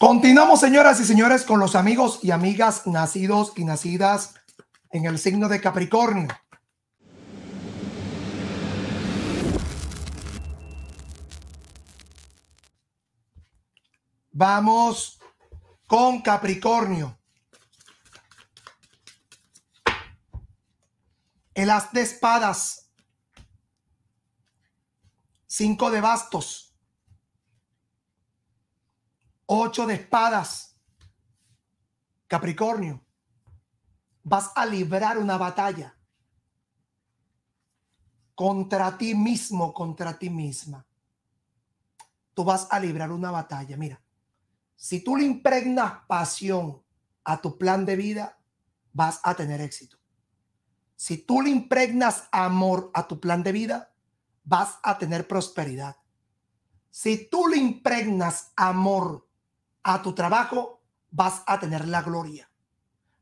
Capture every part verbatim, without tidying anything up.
Continuamos, señoras y señores, con los amigos y amigas nacidos y nacidas en el signo de Capricornio. Vamos con Capricornio. El as de espadas. Cinco de bastos. Ocho de espadas. Capricornio, vas a librar una batalla contra ti mismo, contra ti misma. Tú vas a librar una batalla. Mira, si tú le impregnas pasión a tu plan de vida, vas a tener éxito. Si tú le impregnas amor a tu plan de vida, vas a tener prosperidad. Si tú le impregnas amor a tu trabajo, vas a tener la gloria.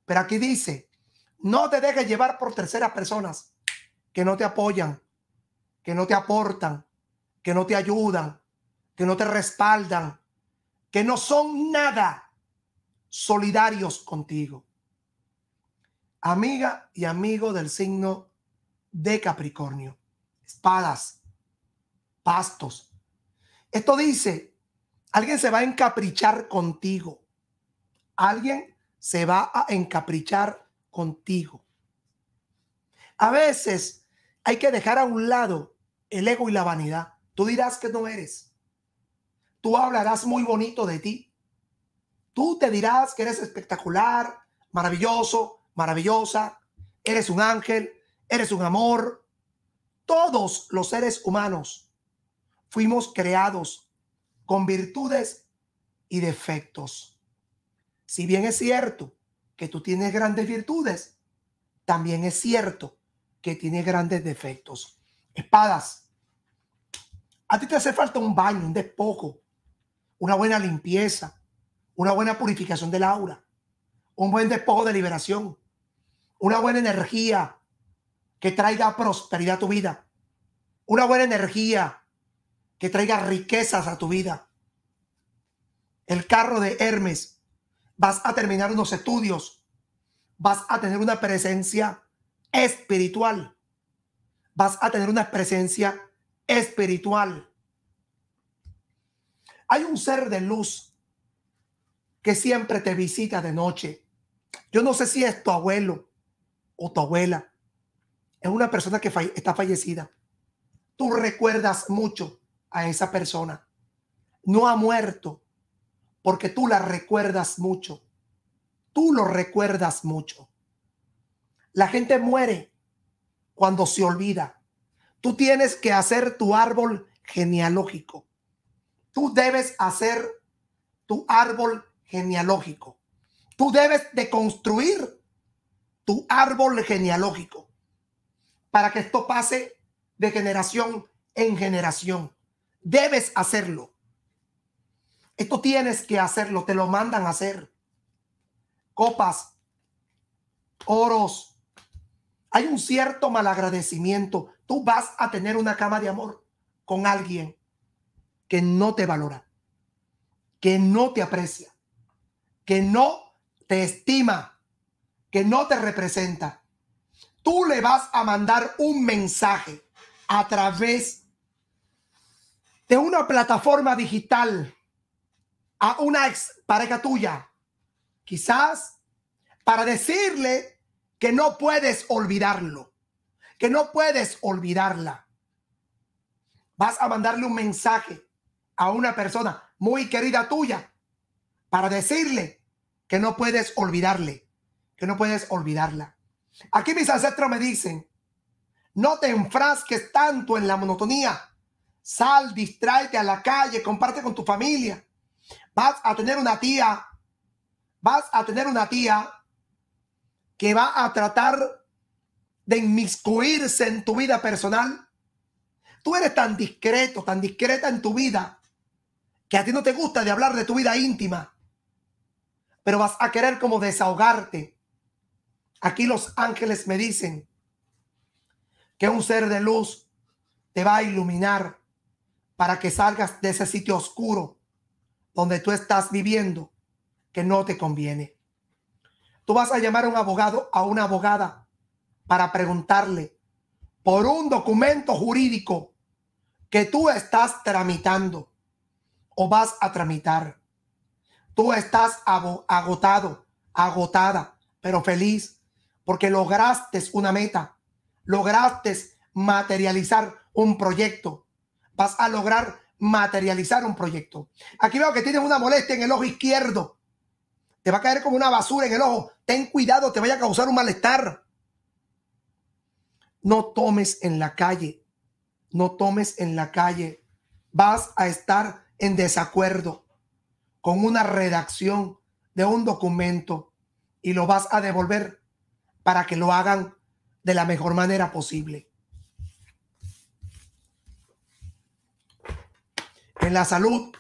Pero aquí dice, no te dejes llevar por terceras personas que no te apoyan, que no te aportan, que no te ayudan, que no te respaldan, que no son nada solidarios contigo. Amiga y amigo del signo de Capricornio, espadas, bastos. Esto dice, alguien se va a encaprichar contigo. Alguien se va a encaprichar contigo. A veces hay que dejar a un lado el ego y la vanidad. Tú dirás que no eres. Tú hablarás muy bonito de ti. Tú te dirás que eres espectacular, maravilloso, maravillosa. Eres un ángel, eres un amor. Todos los seres humanos fuimos creados con virtudes y defectos. Si bien es cierto que tú tienes grandes virtudes, también es cierto que tienes grandes defectos. Espadas. A ti te hace falta un baño, un despojo, una buena limpieza, una buena purificación del aura, un buen despojo de liberación, una buena energía que traiga prosperidad a tu vida, una buena energía que traiga riquezas a tu vida. El carro de Hermes. Vas a terminar unos estudios. Vas a tener una presencia espiritual. Vas a tener una presencia espiritual. Hay un ser de luz que siempre te visita de noche. Yo no sé si es tu abuelo o tu abuela. Es una persona que falle- está fallecida. Tú recuerdas mucho a esa persona. No ha muerto porque tú la recuerdas mucho. Tú lo recuerdas mucho. La gente muere cuando se olvida. Tú tienes que hacer tu árbol genealógico. Tú debes hacer tu árbol genealógico. Tú debes de construir tu árbol genealógico para que esto pase de generación en generación. Debes hacerlo. Esto tienes que hacerlo. Te lo mandan a hacer. Copas. Oros. Hay un cierto malagradecimiento. Tú vas a tener una cama de amor con alguien que no te valora, que no te aprecia, que no te estima, que no te representa. Tú le vas a mandar un mensaje a través de de una plataforma digital a una ex pareja tuya, quizás para decirle que no puedes olvidarlo, que no puedes olvidarla. Vas a mandarle un mensaje a una persona muy querida tuya para decirle que no puedes olvidarle, que no puedes olvidarla. Aquí mis ancestros me dicen, no te enfrasques tanto en la monotonía. Sal, distráete a la calle, comparte con tu familia. Vas a tener una tía, vas a tener una tía que va a tratar de inmiscuirse en tu vida personal. Tú eres tan discreto, tan discreta en tu vida, que a ti no te gusta de hablar de tu vida íntima, pero vas a querer como desahogarte. Aquí los ángeles me dicen que un ser de luz te va a iluminar para que salgas de ese sitio oscuro donde tú estás viviendo que no te conviene. Tú vas a llamar a un abogado, a una abogada, para preguntarle por un documento jurídico que tú estás tramitando o vas a tramitar. Tú estás agotado, agotada, pero feliz porque lograste una meta, lograste materializar un proyecto. Vas a lograr materializar un proyecto. Aquí veo que tienes una molestia en el ojo izquierdo. Te va a caer como una basura en el ojo. Ten cuidado, te vaya a causar un malestar. No tomes en la calle. No tomes en la calle. Vas a estar en desacuerdo con una redacción de un documento y lo vas a devolver para que lo hagan de la mejor manera posible. En la salud.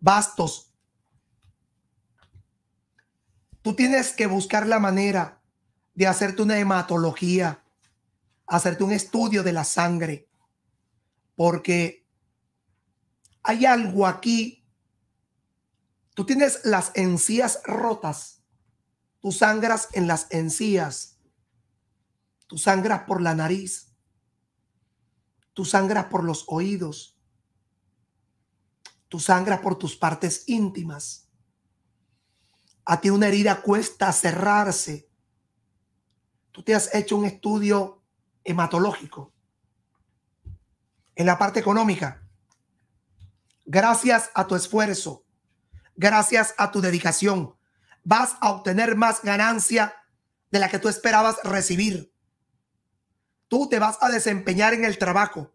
Bastos. Tú tienes que buscar la manera de hacerte una hematología, hacerte un estudio de la sangre, porque hay algo aquí. Tú tienes las encías rotas, tú sangras en las encías, tú sangras por la nariz, tú sangras por los oídos, tú sangras por tus partes íntimas. A ti una herida cuesta cerrarse. Tú te has hecho un estudio hematológico. En la parte económica, gracias a tu esfuerzo, gracias a tu dedicación, vas a obtener más ganancia de la que tú esperabas recibir. Tú te vas a desempeñar en el trabajo.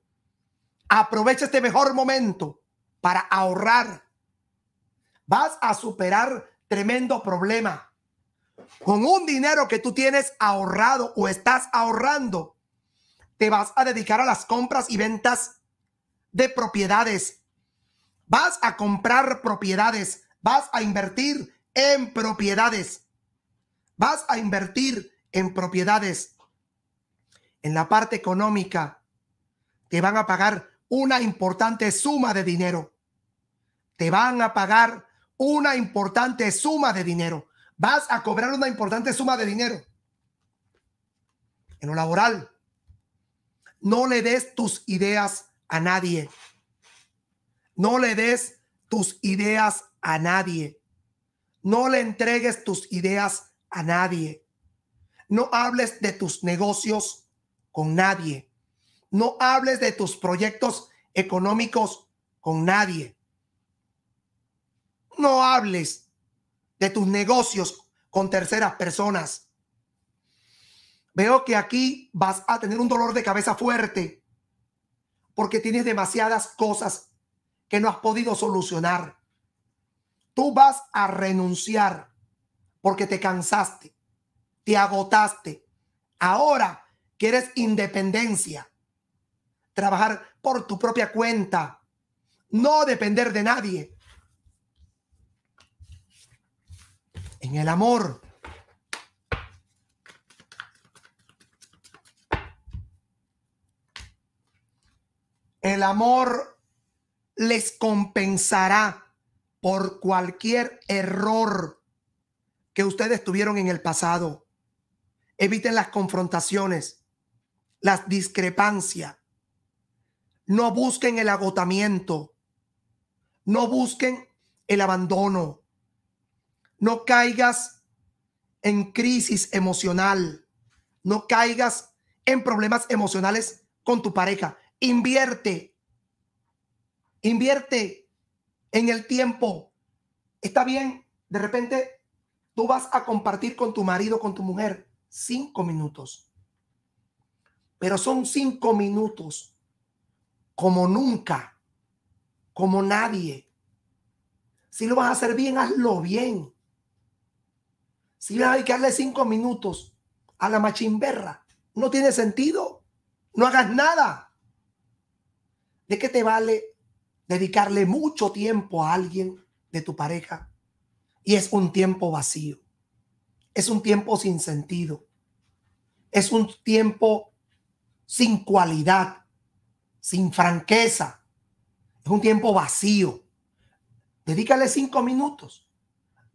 Aprovecha este mejor momento para ahorrar. Vas a superar tremendo problema con un dinero que tú tienes ahorrado o estás ahorrando. Te vas a dedicar a las compras y ventas de propiedades. Vas a comprar propiedades, vas a invertir en propiedades, vas a invertir en propiedades. En la parte económica te van a pagar una importante suma de dinero. Te van a pagar una importante suma de dinero. Vas a cobrar una importante suma de dinero. En lo laboral, no le des tus ideas a nadie. No le des tus ideas a nadie. No le entregues tus ideas a nadie. No hables de tus negocios con nadie. No hables de tus proyectos económicos con nadie. No hables de tus negocios con terceras personas. Veo que aquí vas a tener un dolor de cabeza fuerte porque tienes demasiadas cosas que no has podido solucionar. Tú vas a renunciar porque te cansaste, te agotaste. Ahora quieres independencia, trabajar por tu propia cuenta, no depender de nadie. En el amor, el amor les compensará por cualquier error que ustedes tuvieron en el pasado. Eviten las confrontaciones, las discrepancias. No busquen el agotamiento. No busquen el abandono. No caigas en crisis emocional. No caigas en problemas emocionales con tu pareja. Invierte. Invierte en el tiempo. Está bien. De repente tú vas a compartir con tu marido, con tu mujer, cinco minutos. Pero son cinco minutos como nunca, como nadie. Si lo vas a hacer bien, hazlo bien. Si vas a dedicarle cinco minutos a la machimberra, no tiene sentido. No hagas nada. ¿De qué te vale dedicarle mucho tiempo a alguien de tu pareja? Y es un tiempo vacío. Es un tiempo sin sentido. Es un tiempo sin cualidad. sin franqueza. Es un tiempo vacío. Dedícale cinco minutos,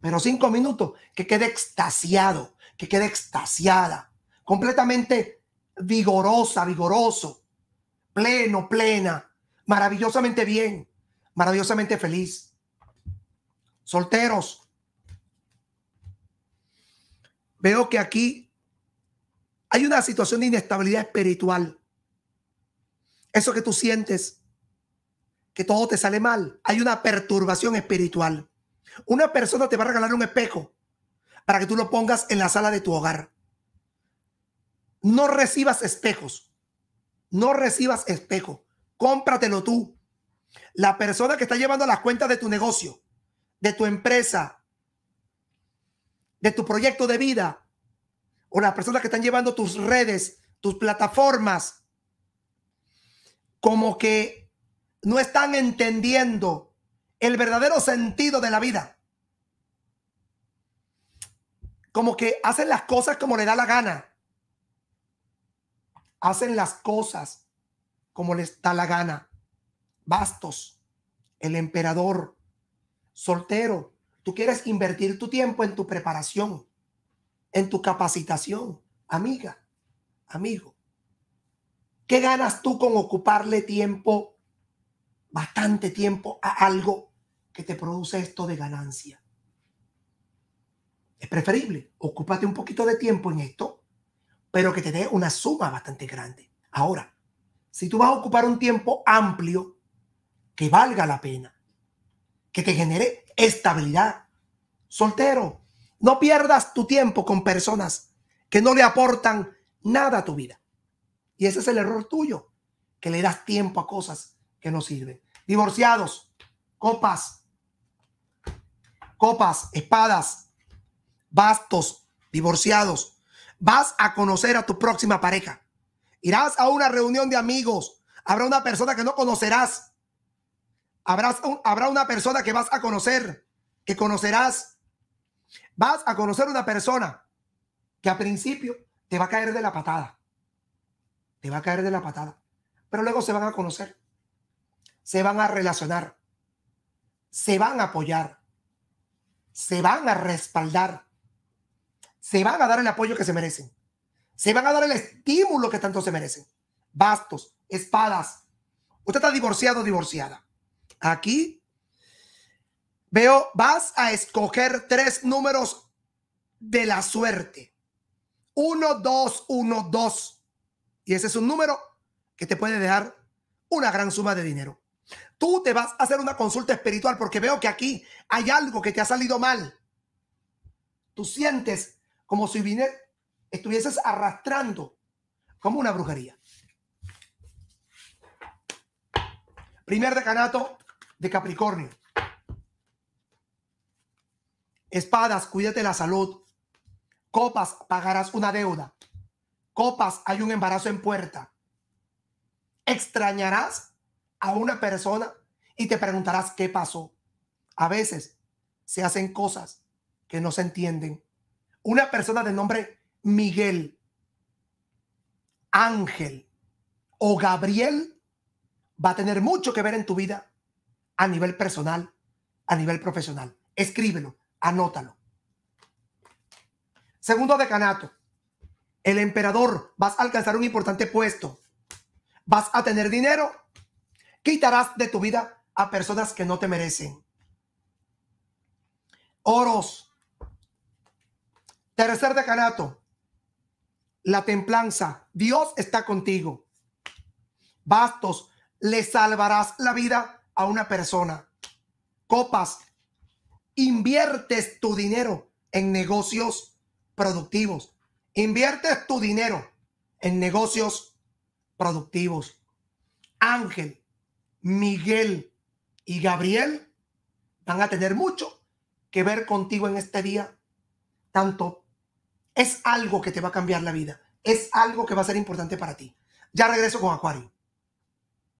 pero cinco minutos que quede extasiado, que quede extasiada, completamente vigorosa, vigoroso, pleno, plena, maravillosamente bien, maravillosamente feliz. Solteros, veo que aquí hay una situación de inestabilidad espiritual. Eso que tú sientes, que todo te sale mal, hay una perturbación espiritual. Una persona te va a regalar un espejo para que tú lo pongas en la sala de tu hogar. No recibas espejos. No recibas espejo. Cómpratelo tú. La persona que está llevando las cuentas de tu negocio, de tu empresa, de tu proyecto de vida, o las personas que están llevando tus redes, tus plataformas, como que no están entendiendo el verdadero sentido de la vida. Como que hacen las cosas como les da la gana. Hacen las cosas como les da la gana. Bastos, el emperador. Soltero, tú quieres invertir tu tiempo en tu preparación, en tu capacitación. Amiga, amigo, ¿qué ganas tú con ocuparle tiempo, bastante tiempo, a algo que te produce esto de ganancia? Es preferible, ocúpate un poquito de tiempo en esto, pero que te dé una suma bastante grande. Ahora, si tú vas a ocupar un tiempo amplio, que valga la pena, que te genere estabilidad. Soltero, no pierdas tu tiempo con personas que no le aportan nada a tu vida. Y ese es el error tuyo, que le das tiempo a cosas que no sirven. Divorciados, copas, copas, espadas, bastos, divorciados. Vas a conocer a tu próxima pareja. Irás a una reunión de amigos. Habrá una persona que no conocerás. Habrás un, habrá una persona que vas a conocer, que conocerás. Vas a conocer una persona que al principio te va a caer de la patada. Te va a caer de la patada. Pero luego se van a conocer. Se van a relacionar. Se van a apoyar. Se van a respaldar. Se van a dar el apoyo que se merecen. Se van a dar el estímulo que tanto se merecen. Bastos, espadas. Usted está divorciado o divorciada. Aquí veo, vas a escoger tres números de la suerte. Uno, dos, uno, dos. Y ese es un número que te puede dejar una gran suma de dinero. Tú te vas a hacer una consulta espiritual porque veo que aquí hay algo que te ha salido mal. Tú sientes como si vine, estuvieses arrastrando como una brujería. Primer decanato de Capricornio. Espadas, cuídate la salud. Copas, pagarás una deuda. Copas, hay un embarazo en puerta. Extrañarás a una persona y te preguntarás qué pasó. A veces se hacen cosas que no se entienden. Una persona de nombre Miguel, Ángel o Gabriel va a tener mucho que ver en tu vida. A nivel personal, a nivel profesional. Escríbelo, anótalo. Segundo decanato. El emperador, vas a alcanzar un importante puesto. Vas a tener dinero. Quitarás de tu vida a personas que no te merecen. Oros. Tercer decanato. La templanza. Dios está contigo. Bastos, le salvarás la vida a una persona. Copas, inviertes tu dinero en negocios productivos. Inviertes tu dinero en negocios productivos. Ángel, Miguel y Gabriel van a tener mucho que ver contigo en este día. Tanto es algo que te va a cambiar la vida. Es algo que va a ser importante para ti. Ya regreso con Acuario.